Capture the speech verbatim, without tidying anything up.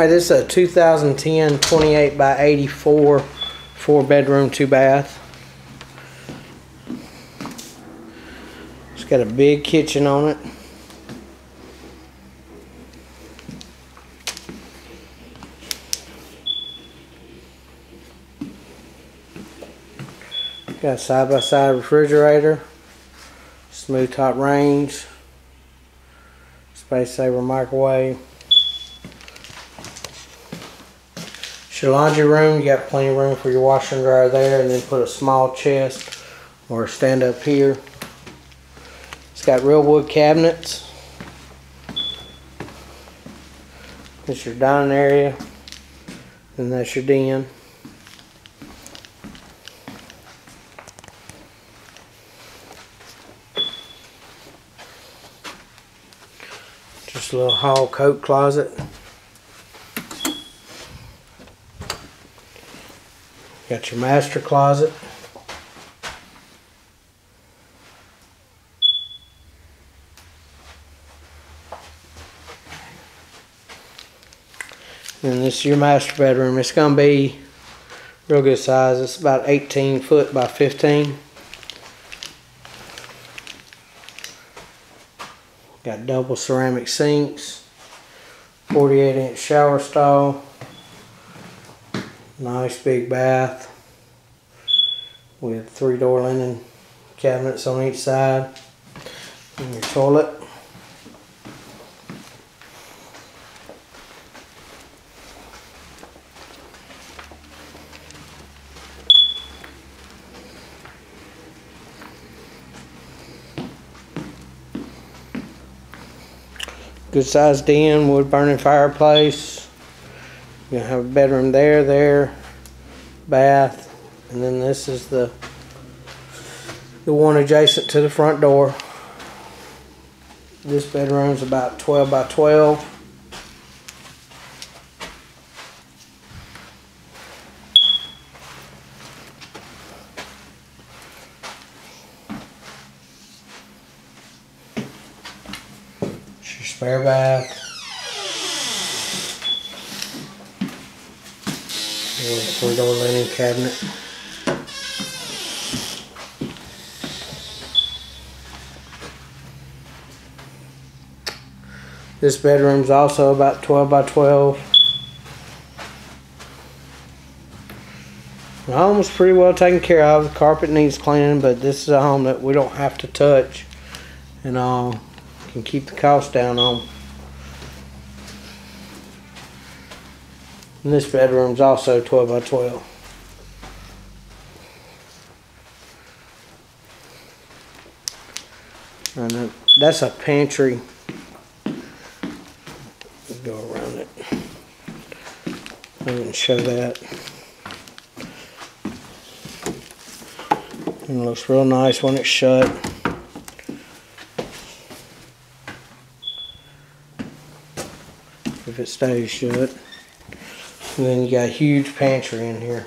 All right, this is a two thousand ten twenty-eight by eighty-four, four bedroom, two bath. It's got a big kitchen on it. Got a side-by-side refrigerator, smooth top range, space saver microwave. It's your laundry room. You got plenty of room for your washer and dryer there, and then put a small chest or stand up here. It's got real wood cabinets. It's your dining area, and that's your den. Just a little hall coat closet. Got your master closet. And this is your master bedroom. It's going to be real good size. It's about eighteen foot by fifteen. Got double ceramic sinks, forty-eight inch shower stall, nice big bath with three door linen cabinets on each side, and your toilet. Good sized den, wood burning fireplace. You're gonna have a bedroom there, there, bath, and then this is the the one adjacent to the front door. This bedroom's about twelve by twelve. Your spare bath with a three door linen cabinet. This bedroom is also about twelve by twelve. The home is pretty well taken care of. The carpet needs cleaning, but this is a home that we don't have to touch, and all. Uh, can keep the cost down on. And this bedroom is also twelve by twelve. And that's a pantry. We'll go around it. I didn't show that. And it looks real nice when it's shut. If it stays shut. And then you got a huge pantry in here.